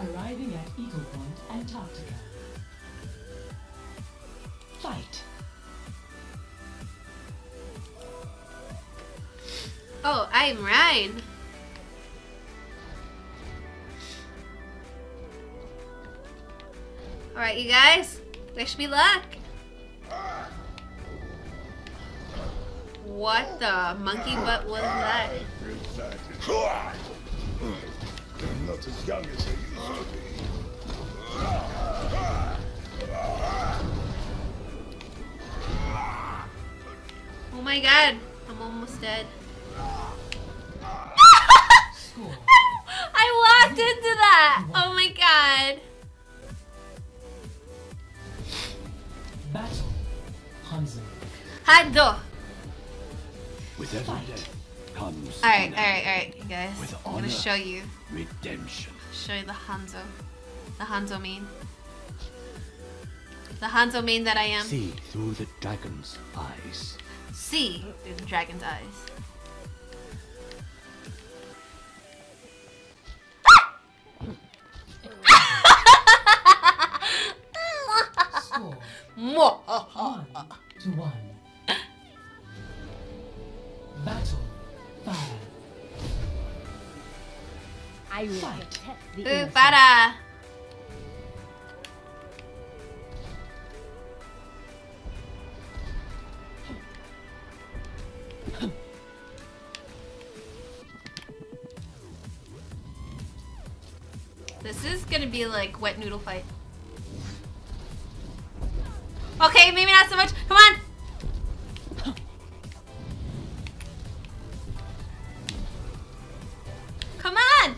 Arriving at Eagle Point, Antarctica. Fight! Oh, I'm Ryan. Alright, you guys. Wish me luck. What the monkey butt was that? I'm not as young as I used to be. Oh my god, I'm almost dead. I walked into that! Oh my god. Battle. Hanzo. Hanzo. With every day comes. Alright, alright, you guys. I'm gonna show you. Redemption. Show you the Hanzo. The Hanzo main. The Hanzo main that I am. See through the dragon's eyes. See through the dragon's eyes. More. 1-1. Battle. I will protect the innocent. Para. This is gonna be like wet noodle fight. Okay, maybe not so much. Come on! Come on!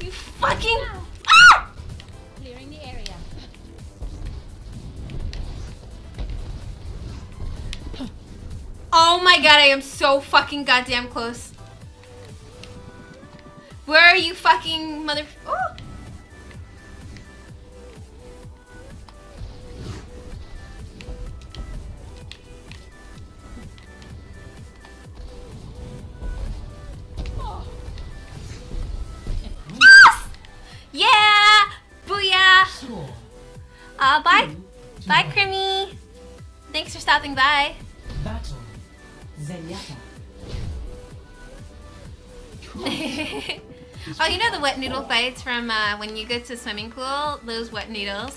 You fucking... Ah! Clearing the area. Oh my god, I am so fucking goddamn close. Where are you fucking mother... Oh! Bye. Bye, Crimmy. Thanks for stopping by. Battle. Oh, you know the wet noodle fights from when you go to the swimming pool? Those wet noodles.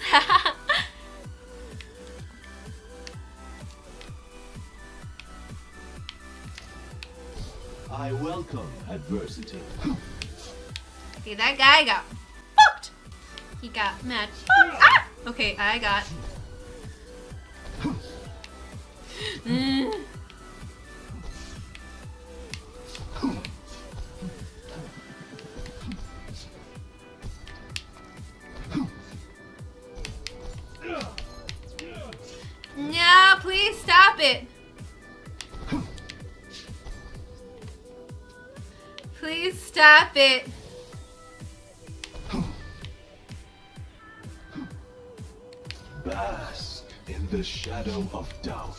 I welcome adversity. See, that guy got fucked. He got mad. Ah! Okay, I got. No, please stop it. Please stop it. Bask in the shadow of doubt.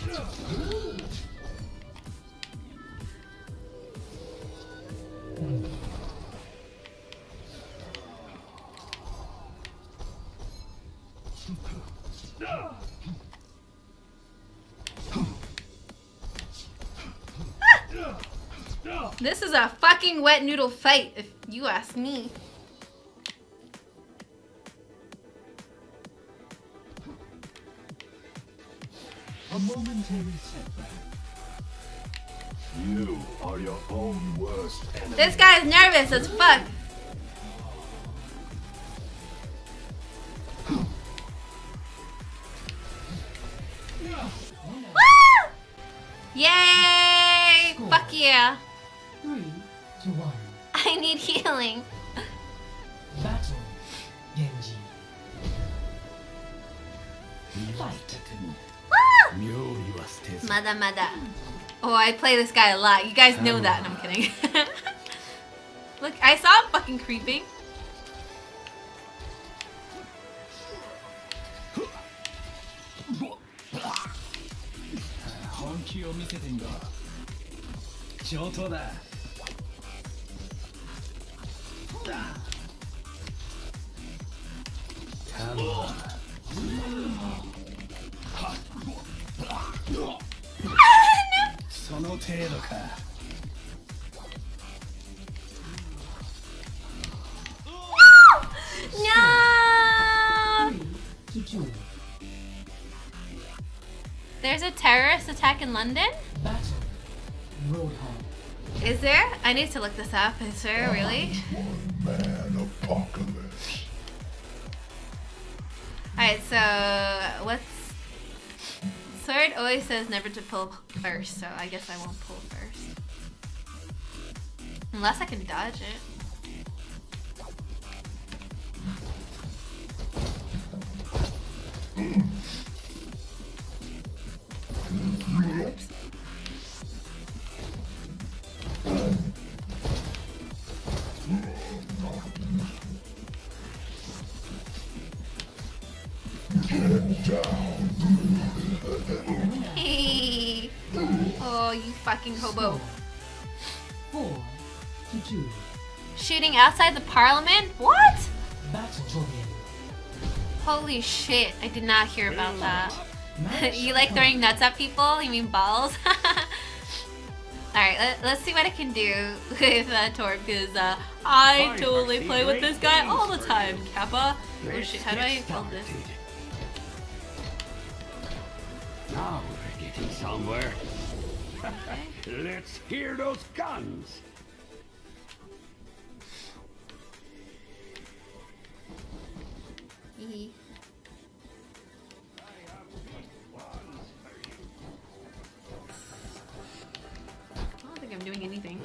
This is a fucking wet noodle fight, if you ask me. A momentary setback. You are your own worst enemy. This guy's nervous as fuck. Woo! Yay! Score. Fuck yeah. 3-1. I need healing. Battle. Genji. Fight. Mada mada. Oh, I play this guy a lot. You guys know that, and I'm kidding. Look, I saw him fucking creeping. No! There's a terrorist attack in London? Is there? I need to look this up. Is there really? Man, apocalypse. Alright, so what's... Sword always says never to pull first, so I guess I won't pull first. Unless I can dodge it. Oops. Get down. Hey. Oh, you fucking hobo. Shooting outside the parliament? What? Holy shit, I did not hear about that. You like throwing nuts at people? You mean balls? Alright, let's see what I can do with Torb, because I totally play with this guy all the time, Kappa. Oh shit, how do I build this? Now we're getting somewhere. Okay. Let's hear those guns. I don't think I'm doing anything.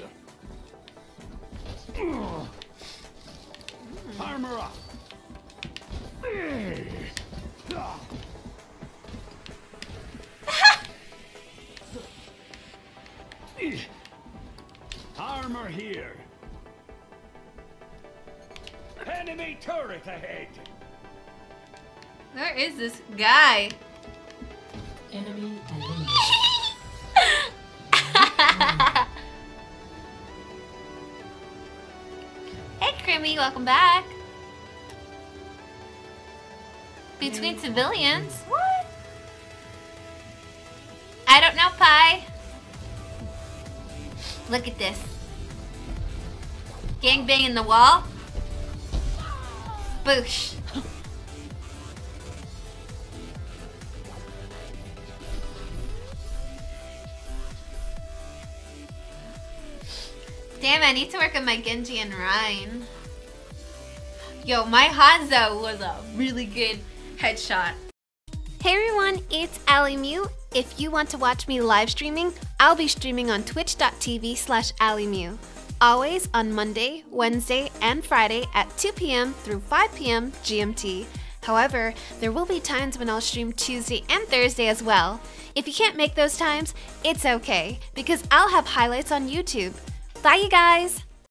Armor up. Armor here. Enemy turret ahead. Where is this guy? Enemy. Hey, Crimmy, welcome back. Between civilians? What? I don't know, Pi. Look at this. Gangbang in the wall. Boosh. Damn, I need to work on my Genji and Ryan. Yo, my Hanzo was a really good headshot. Hey everyone, it's AlyMew. If you want to watch me live streaming, I'll be streaming on twitch.tv/AlyMew. Always on Monday, Wednesday, and Friday at 2 p.m. through 5 p.m. GMT. However, there will be times when I'll stream Tuesday and Thursday as well. If you can't make those times, it's okay, because I'll have highlights on YouTube. Bye you guys!